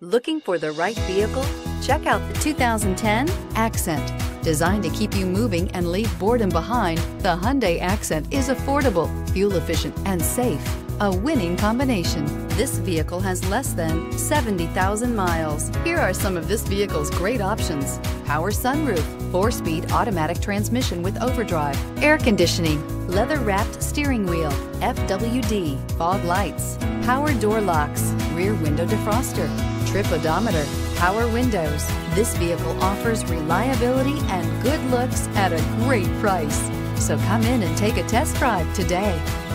Looking for the right vehicle? Check out the 2010 Accent. Designed to keep you moving and leave boredom behind, the Hyundai Accent is affordable, fuel-efficient, and safe. A winning combination. This vehicle has less than 70,000 miles. Here are some of this vehicle's great options: power sunroof, 4-speed automatic transmission with overdrive, air conditioning, leather-wrapped steering wheel, FWD, fog lights, power door locks, rear window defroster, trip odometer, power windows. This vehicle offers reliability and good looks at a great price. So come in and take a test drive today.